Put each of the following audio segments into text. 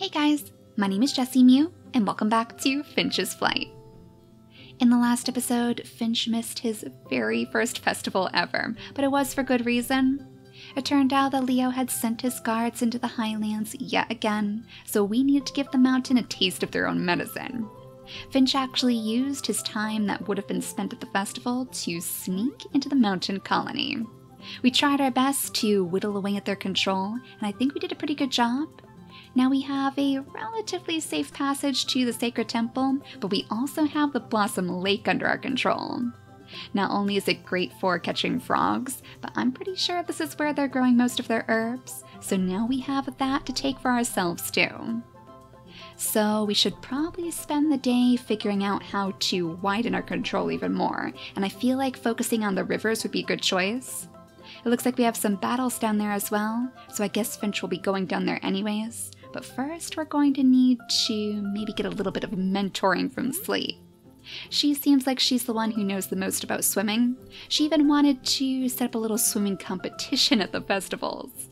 Hey guys, my name is Jessi Mew, and welcome back to Finch's Flight. In the last episode, Finch missed his very first festival ever, but it was for good reason. It turned out that Leo had sent his guards into the highlands yet again, so we needed to give the mountain a taste of their own medicine. Finch actually used his time that would have been spent at the festival to sneak into the mountain colony. We tried our best to whittle away at their control, and I think we did a pretty good job. Now we have a relatively safe passage to the sacred temple, but we also have the Blossom Lake under our control. Not only is it great for catching frogs, but I'm pretty sure this is where they're growing most of their herbs, so now we have that to take for ourselves too. So we should probably spend the day figuring out how to widen our control even more, and I feel like focusing on the rivers would be a good choice. It looks like we have some battles down there as well, so I guess Finch will be going down there anyways. But first, we're going to need to maybe get a little bit of mentoring from Slate. She seems like she's the one who knows the most about swimming. She even wanted to set up a little swimming competition at the festivals.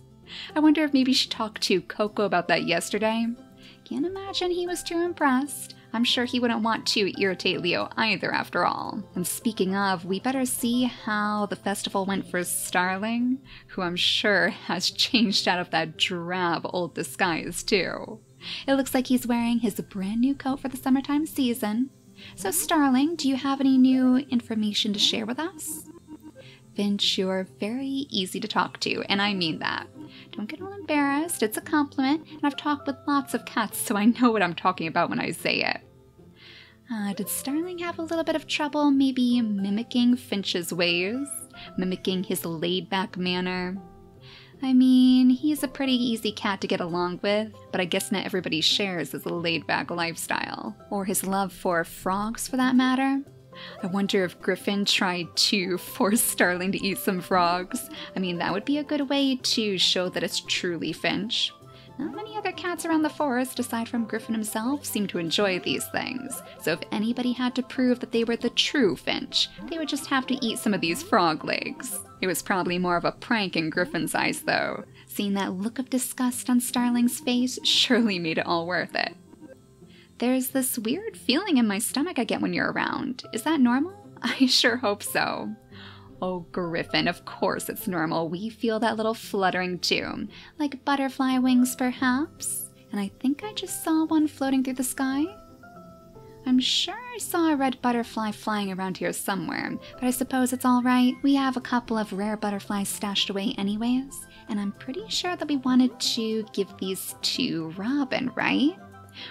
I wonder if maybe she talked to Coco about that yesterday. Can't imagine he was too impressed. I'm sure he wouldn't want to irritate Leo either, after all. And speaking of, we better see how the festival went for Starling, who I'm sure has changed out of that drab old disguise too. It looks like he's wearing his brand new coat for the summertime season. So Starling, do you have any new information to share with us? Finch, you're very easy to talk to, and I mean that. Don't get all embarrassed, it's a compliment, and I've talked with lots of cats, so I know what I'm talking about when I say it. Did Starling have a little bit of trouble maybe mimicking Finch's ways? Mimicking his laid-back manner? I mean, he's a pretty easy cat to get along with, but I guess not everybody shares his laid-back lifestyle. Or his love for frogs, for that matter. I wonder if Griffin tried to force Starling to eat some frogs. I mean, that would be a good way to show that it's truly Finch. Not many other cats around the forest, aside from Griffin himself, seem to enjoy these things. So if anybody had to prove that they were the true Finch, they would just have to eat some of these frog legs. It was probably more of a prank in Griffin's eyes, though. Seeing that look of disgust on Starling's face surely made it all worth it. There's this weird feeling in my stomach I get when you're around. Is that normal? I sure hope so. Oh, Griffin, of course it's normal. We feel that little fluttering too. Like butterfly wings, perhaps? And I think I just saw one floating through the sky. I'm sure I saw a red butterfly flying around here somewhere, but I suppose it's all right. We have a couple of rare butterflies stashed away anyways, and I'm pretty sure that we wanted to give these to Robin, right?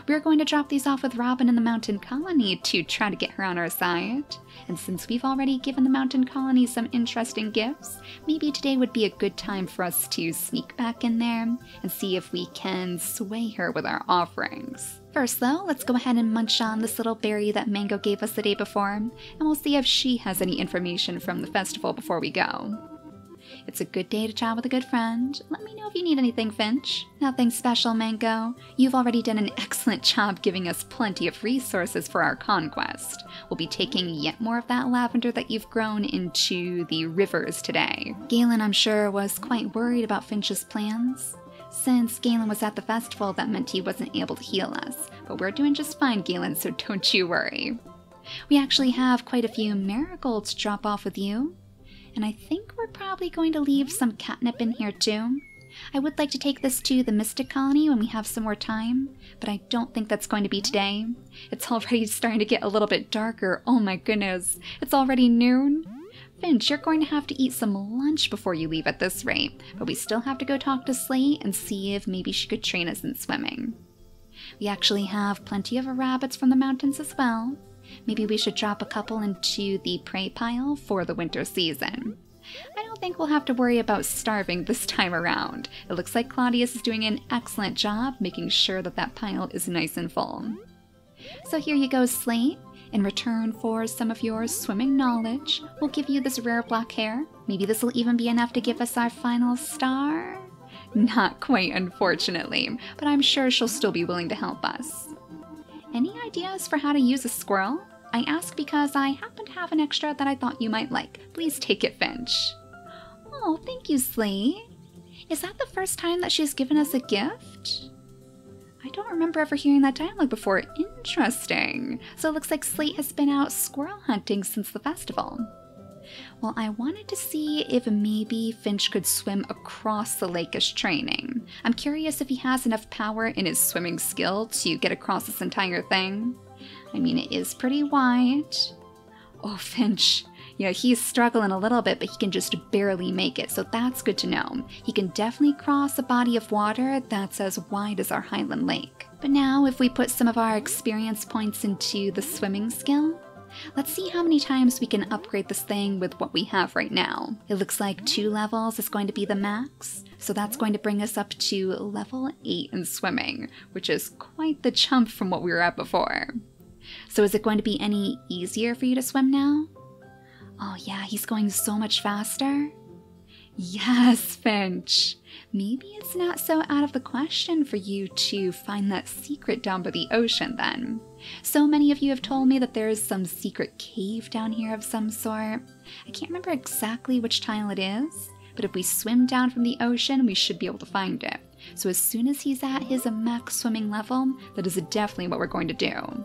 We're going to drop these off with Robin in the Mountain Colony to try to get her on our side. And since we've already given the Mountain Colony some interesting gifts, maybe today would be a good time for us to sneak back in there and see if we can sway her with our offerings. First though, let's go ahead and munch on this little berry that Mango gave us the day before, and we'll see if she has any information from the festival before we go. It's a good day to chat with a good friend. Let me know if you need anything, Finch. Nothing special, Mango. You've already done an excellent job giving us plenty of resources for our conquest. We'll be taking yet more of that lavender that you've grown into the rivers today. Galen, I'm sure, was quite worried about Finch's plans. Since Galen was at the festival, that meant he wasn't able to heal us. But we're doing just fine, Galen, so don't you worry. We actually have quite a few marigolds to drop off with you. And I think we're probably going to leave some catnip in here too. I would like to take this to the Mystic Colony when we have some more time, but I don't think that's going to be today. It's already starting to get a little bit darker, oh my goodness. It's already noon. Finch, you're going to have to eat some lunch before you leave at this rate, but we still have to go talk to Slate and see if maybe she could train us in swimming. We actually have plenty of rabbits from the mountains as well. Maybe we should drop a couple into the prey pile for the winter season. I don't think we'll have to worry about starving this time around. It looks like Claudius is doing an excellent job making sure that that pile is nice and full. So here you go, Slate. In return for some of your swimming knowledge, we'll give you this rare black hair. Maybe this will even be enough to give us our final star? Not quite, unfortunately, but I'm sure she'll still be willing to help us. Any ideas for how to use a squirrel? I ask because I happen to have an extra that I thought you might like. Please take it, Finch. Oh, thank you, Slate. Is that the first time that she's given us a gift? I don't remember ever hearing that dialogue before. Interesting. So it looks like Slate has been out squirrel hunting since the festival. Well, I wanted to see if maybe Finch could swim across the lake as training. I'm curious if he has enough power in his swimming skill to get across this entire thing. I mean, it is pretty wide. Oh, Finch. Yeah, he's struggling a little bit, but he can just barely make it, so that's good to know. He can definitely cross a body of water that's as wide as our Highland Lake. But now, if we put some of our experience points into the swimming skill, let's see how many times we can upgrade this thing with what we have right now. It looks like 2 levels is going to be the max, so that's going to bring us up to level 8 in swimming, which is quite the jump from what we were at before. So is it going to be any easier for you to swim now? Oh yeah, he's going so much faster. Yes, Finch! Maybe it's not so out of the question for you to find that secret down by the ocean then. So many of you have told me that there is some secret cave down here of some sort. I can't remember exactly which tile it is, but if we swim down from the ocean, we should be able to find it. So as soon as he's at his max swimming level, that is definitely what we're going to do.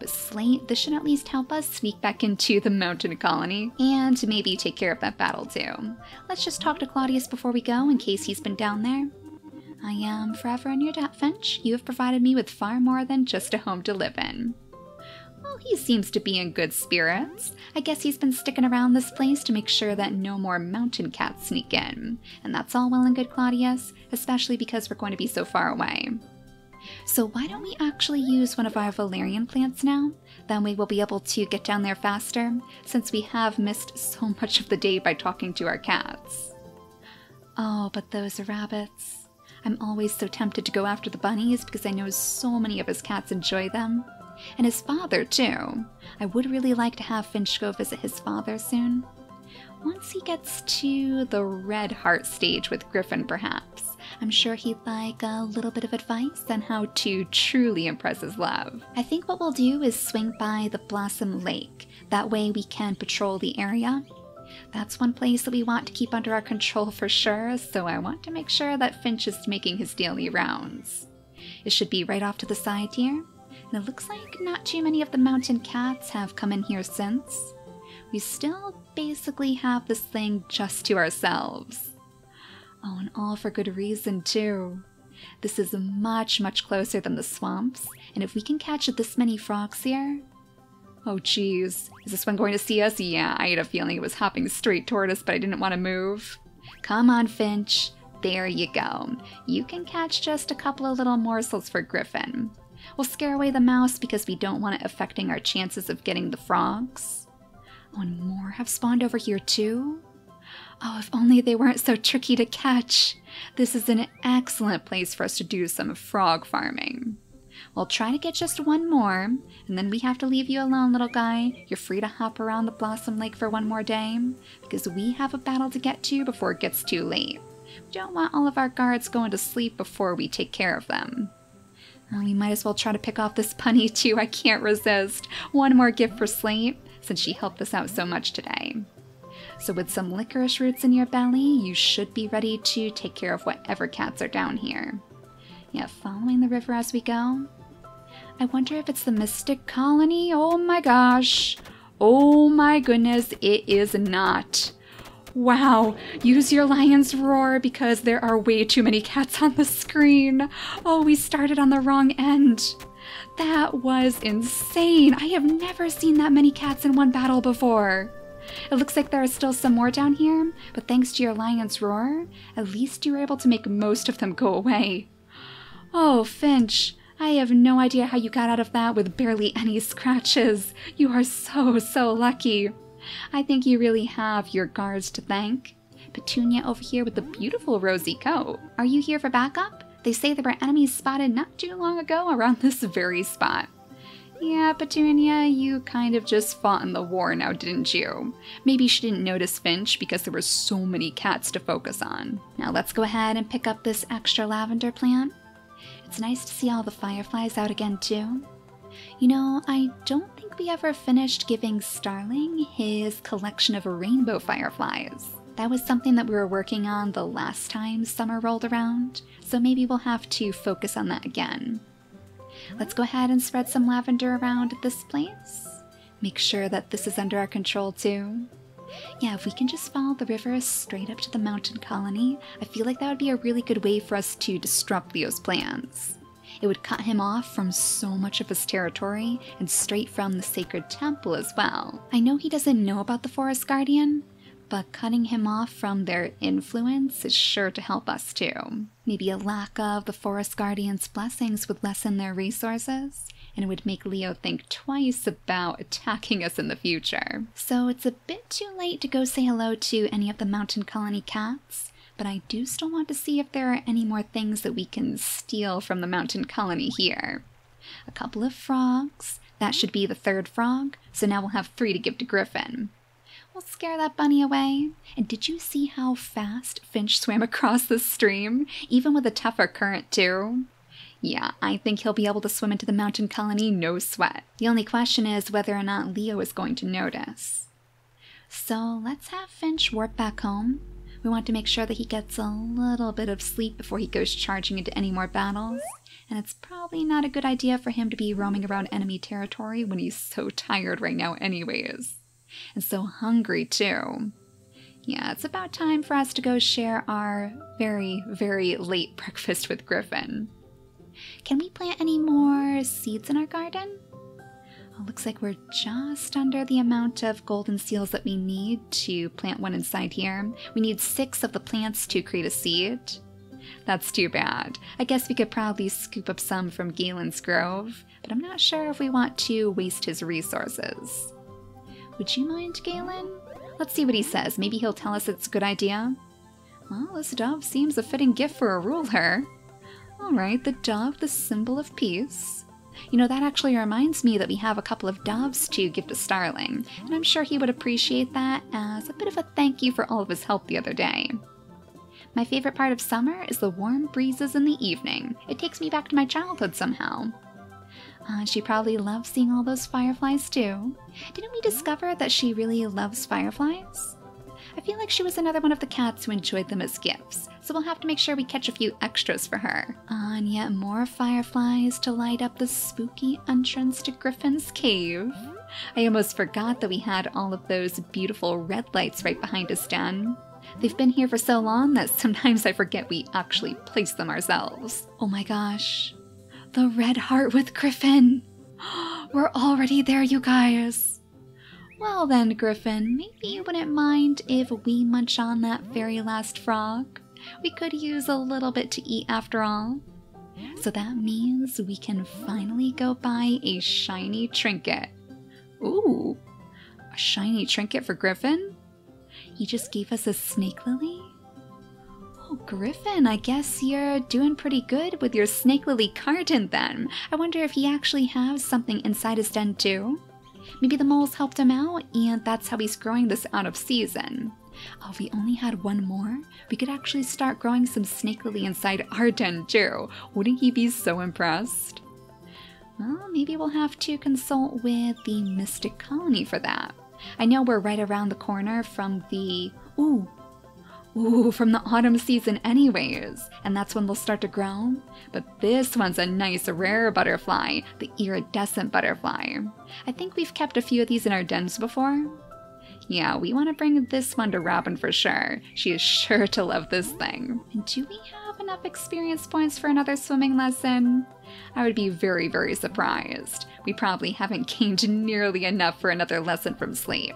But Slate, this should at least help us sneak back into the Mountain Colony and maybe take care of that battle too. Let's just talk to Claudius before we go in case he's been down there. I am forever on your debt, Finch. You have provided me with far more than just a home to live in. Well, he seems to be in good spirits. I guess he's been sticking around this place to make sure that no more mountain cats sneak in. And that's all well and good, Claudius, especially because we're going to be so far away. So why don't we actually use one of our valerian plants now? Then we will be able to get down there faster, since we have missed so much of the day by talking to our cats. Oh, but those rabbits. I'm always so tempted to go after the bunnies because I know so many of his cats enjoy them. And his father, too. I would really like to have Finch go visit his father soon. Once he gets to the Red Heart stage with Griffin, perhaps. I'm sure he'd like a little bit of advice on how to truly impress his love. I think what we'll do is swing by the Blossom Lake. That way we can patrol the area. That's one place that we want to keep under our control for sure, so I want to make sure that Finch is making his daily rounds. It should be right off to the side here, and it looks like not too many of the mountain cats have come in here since. We still basically have this thing just to ourselves. Oh, and all for good reason, too. This is much, much closer than the swamps, and if we can catch this many frogs here... Oh, geez. Is this one going to see us? Yeah, I had a feeling it was hopping straight toward us, but I didn't want to move. Come on, Finch. There you go. You can catch just a couple of little morsels for Griffin. We'll scare away the mouse because we don't want it affecting our chances of getting the frogs. Oh, and more have spawned over here, too. Oh, if only they weren't so tricky to catch. This is an excellent place for us to do some frog farming. We'll try to get just one more, and then we have to leave you alone, little guy. You're free to hop around the Blossom Lake for one more day, because we have a battle to get to before it gets too late. We don't want all of our guards going to sleep before we take care of them. Oh, we might as well try to pick off this bunny too, I can't resist. One more gift for Slate, since she helped us out so much today. So with some licorice roots in your belly, you should be ready to take care of whatever cats are down here. Yeah, following the river as we go. I wonder if it's the Mystic Colony? Oh my gosh! Oh my goodness, it is not! Wow, use your lion's roar because there are way too many cats on the screen! Oh, we started on the wrong end! That was insane! I have never seen that many cats in one battle before! It looks like there are still some more down here, but thanks to your lion's roar, at least you were able to make most of them go away. Oh, Finch, I have no idea how you got out of that with barely any scratches. You are so, so lucky. I think you really have your guards to thank. Petunia over here with the beautiful rosy coat. Are you here for backup? They say there were enemies spotted not too long ago around this very spot. Yeah, Petunia, you kind of just fought in the war now, didn't you? Maybe she didn't notice Finch because there were so many cats to focus on. Now let's go ahead and pick up this extra lavender plant. It's nice to see all the fireflies out again, too. You know, I don't think we ever finished giving Starling his collection of rainbow fireflies. That was something that we were working on the last time summer rolled around, so maybe we'll have to focus on that again. Let's go ahead and spread some lavender around this place. Make sure that this is under our control too. Yeah, if we can just follow the river straight up to the mountain colony, I feel like that would be a really good way for us to disrupt Leo's plans. It would cut him off from so much of his territory and straight from the sacred temple as well. I know he doesn't know about the Forest Guardian, but cutting him off from their influence is sure to help us too. Maybe a lack of the Forest Guardian's blessings would lessen their resources, and it would make Leo think twice about attacking us in the future. So it's a bit too late to go say hello to any of the Mountain Colony cats, but I do still want to see if there are any more things that we can steal from the Mountain Colony here. A couple of frogs. That should be the third frog, so now we'll have 3 to give to Griffin. We'll scare that bunny away. And did you see how fast Finch swam across the stream, even with a tougher current too? Yeah, I think he'll be able to swim into the mountain colony no sweat. The only question is whether or not Leo is going to notice. So let's have Finch warp back home. We want to make sure that he gets a little bit of sleep before he goes charging into any more battles. And it's probably not a good idea for him to be roaming around enemy territory when he's so tired right now anyways. And so hungry too. Yeah, it's about time for us to go share our very, very late breakfast with Griffin. Can we plant any more seeds in our garden? Oh, looks like we're just under the amount of golden seals that we need to plant one inside here. We need 6 of the plants to create a seed. That's too bad. I guess we could probably scoop up some from Galen's grove, but I'm not sure if we want to waste his resources. Would you mind, Galen? Let's see what he says. Maybe he'll tell us it's a good idea. Well, this dove seems a fitting gift for a ruler. Alright, the dove, the symbol of peace. You know, that actually reminds me that we have a couple of doves to give to Starling, and I'm sure he would appreciate that as a bit of a thank you for all of his help the other day. My favorite part of summer is the warm breezes in the evening. It takes me back to my childhood somehow. She probably loves seeing all those fireflies too. Didn't we discover that she really loves fireflies? I feel like she was another one of the cats who enjoyed them as gifts, so we'll have to make sure we catch a few extras for her. And yet more fireflies to light up the spooky entrance to Griffin's cave. I almost forgot that we had all of those beautiful red lights right behind his den. They've been here for so long that sometimes I forget we actually placed them ourselves. Oh my gosh. The Red Heart with Griffin! We're already there, you guys! Well then, Griffin, maybe you wouldn't mind if we munch on that very last frog. We could use a little bit to eat after all. So that means we can finally go buy a shiny trinket. Ooh, a shiny trinket for Griffin? He just gave us a snake lily? Oh, Griffin, I guess you're doing pretty good with your snake lily carton then. I wonder if he actually has something inside his den too? Maybe the moles helped him out, and that's how he's growing this out of season. Oh, if we only had one more, we could actually start growing some snake lily inside our den too. Wouldn't he be so impressed? Well, maybe we'll have to consult with the Mystic Colony for that. I know we're right around the corner from the... from the autumn season anyways, and that's when they'll start to grow. But this one's a nice rare butterfly, the iridescent butterfly. I think we've kept a few of these in our dens before. Yeah, we want to bring this one to Robin for sure. She is sure to love this thing. And do we have enough experience points for another swimming lesson? I would be very, very surprised. We probably haven't gained nearly enough for another lesson from Slate.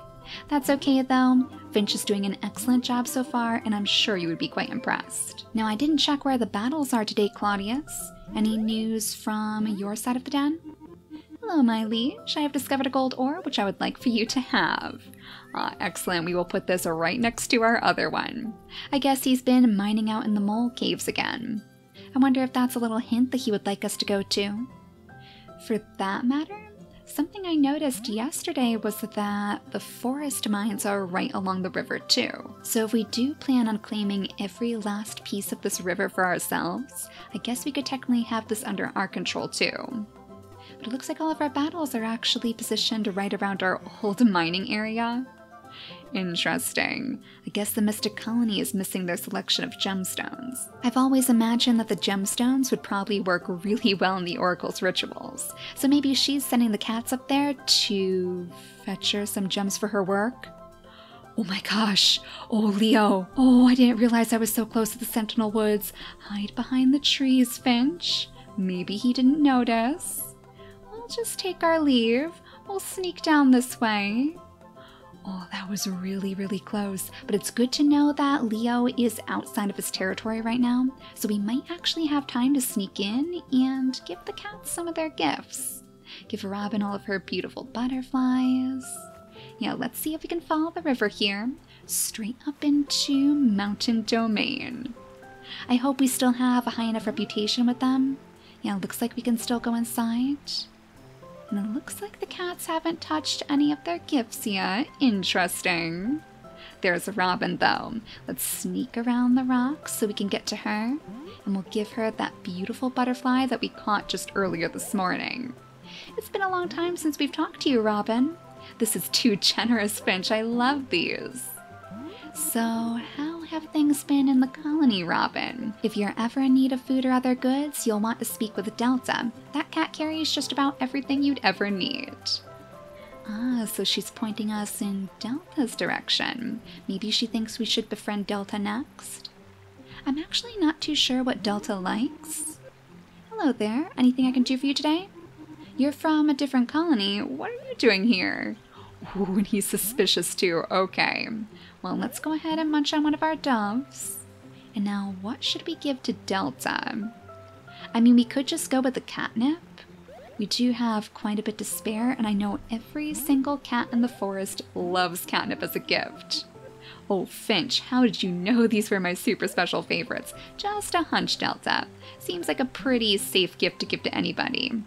That's okay though, Finch is doing an excellent job so far, and I'm sure you would be quite impressed. Now, I didn't check where the battles are today, Claudius. Any news from your side of the den? Hello, my liege. I have discovered a gold ore, which I would like for you to have. Excellent, we will put this right next to our other one. I guess he's been mining out in the mole caves again. I wonder if that's a little hint that he would like us to go to. For that matter, something I noticed yesterday was that the forest mines are right along the river too. So if we do plan on claiming every last piece of this river for ourselves, I guess we could technically have this under our control too. But it looks like all of our battles are actually positioned right around our old mining area. Interesting. I guess the Mystic Colony is missing their selection of gemstones. I've always imagined that the gemstones would probably work really well in the Oracle's rituals, so maybe she's sending the cats up there to fetch her some gems for her work? Oh my gosh! Oh, Leo! Oh, I didn't realize I was so close to the Sentinel Woods. Hide behind the trees, Finch. Maybe he didn't notice. We'll just take our leave. We'll sneak down this way. Oh, that was really, really close. But it's good to know that Leo is outside of his territory right now, so we might actually have time to sneak in and give the cats some of their gifts. Give Robin all of her beautiful butterflies. Yeah, let's see if we can follow the river here, straight up into Mountain Domain. I hope we still have a high enough reputation with them. Yeah, looks like we can still go inside. And it looks like the cats haven't touched any of their gifts yet. Interesting. There's Robin, though. Let's sneak around the rocks so we can get to her, and we'll give her that beautiful butterfly that we caught just earlier this morning. It's been a long time since we've talked to you, Robin. This is too generous, Finch. I love these. So, how have things been in the colony, Robin? If you're ever in need of food or other goods, you'll want to speak with Delta. That cat carries just about everything you'd ever need. Ah, so she's pointing us in Delta's direction. Maybe she thinks we should befriend Delta next? I'm actually not too sure what Delta likes. Hello there. Anything I can do for you today? You're from a different colony. What are you doing here? Ooh, and he's suspicious too. Okay. Well, let's go ahead and munch on one of our doves. And now, what should we give to Delta? I mean, we could just go with the catnip. We do have quite a bit to spare, and I know every single cat in the forest loves catnip as a gift. Oh, Finch, how did you know these were my super special favorites? Just a hunch, Delta. Seems like a pretty safe gift to give to anybody.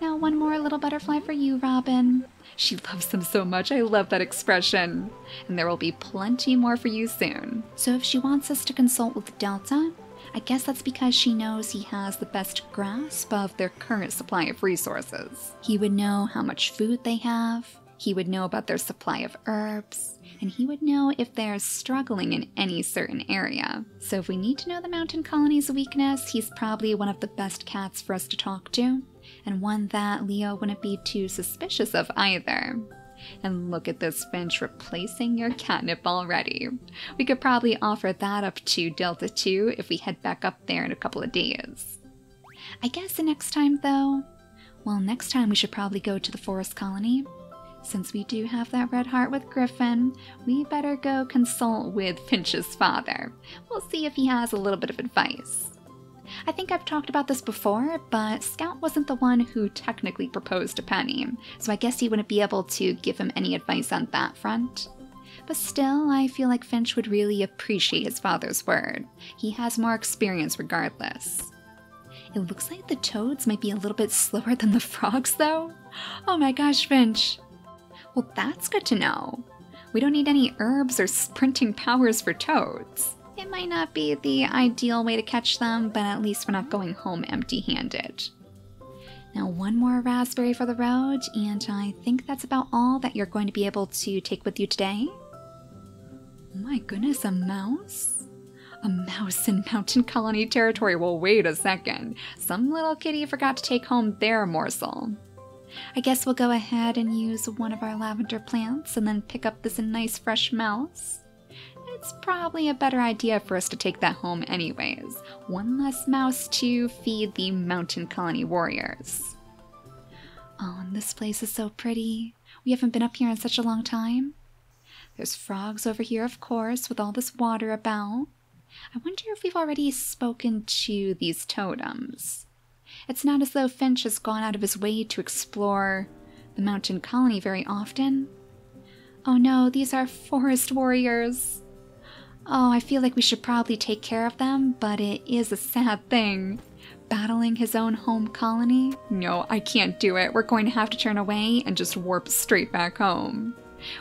Now, one more little butterfly for you, Robin. She loves them so much. I love that expression. And there will be plenty more for you soon. So if she wants us to consult with Delta, I guess that's because she knows he has the best grasp of their current supply of resources. He would know how much food they have, he would know about their supply of herbs, and he would know if they're struggling in any certain area. So if we need to know the Mountain Colony's weakness, he's probably one of the best cats for us to talk to, and one that Leo wouldn't be too suspicious of either. And look at this, Finch, replacing your catnip already. We could probably offer that up to Delta 2 if we head back up there in a couple of days. I guess the next time, though... Well, next time we should probably go to the Forest Colony. Since we do have that red heart with Griffin, we better go consult with Finch's father. We'll see if he has a little bit of advice. I think I've talked about this before, but Scout wasn't the one who technically proposed to Penny, so I guess he wouldn't be able to give him any advice on that front. But still, I feel like Finch would really appreciate his father's word. He has more experience regardless. It looks like the toads might be a little bit slower than the frogs, though. Oh my gosh, Finch. Well, that's good to know. We don't need any herbs or sprinting powers for toads. It might not be the ideal way to catch them, but at least we're not going home empty-handed. Now, one more raspberry for the road, and I think that's about all that you're going to be able to take with you today. Oh my goodness, a mouse? A mouse in Mountain Colony territory? Well, wait a second. Some little kitty forgot to take home their morsel. I guess we'll go ahead and use one of our lavender plants and then pick up this nice fresh mouse. It's probably a better idea for us to take that home anyways. One less mouse to feed the Mountain Colony warriors. Oh, and this place is so pretty. We haven't been up here in such a long time. There's frogs over here, of course, with all this water about. I wonder if we've already spoken to these totems. It's not as though Finch has gone out of his way to explore the Mountain Colony very often. Oh no, these are forest warriors. Oh, I feel like we should probably take care of them, but it is a sad thing. Battling his own home colony? No, I can't do it. We're going to have to turn away and just warp straight back home.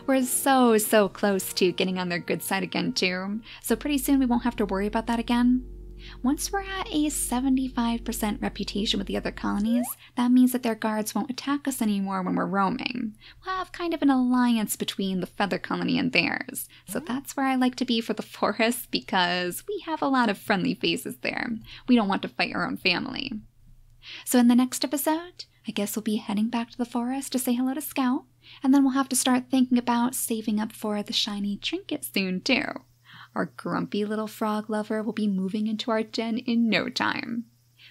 We're so, so close to getting on their good side again, too. So pretty soon we won't have to worry about that again. Once we're at a 75% reputation with the other colonies, that means that their guards won't attack us anymore when we're roaming. We'll have kind of an alliance between the Feather colony and theirs, so that's where I like to be for the forest because we have a lot of friendly faces there. We don't want to fight our own family. So in the next episode, I guess we'll be heading back to the forest to say hello to Scout, and then we'll have to start thinking about saving up for the shiny trinket soon too. Our grumpy little frog lover will be moving into our den in no time.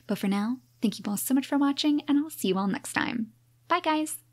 But for now, thank you all so much for watching, and I'll see you all next time. Bye guys!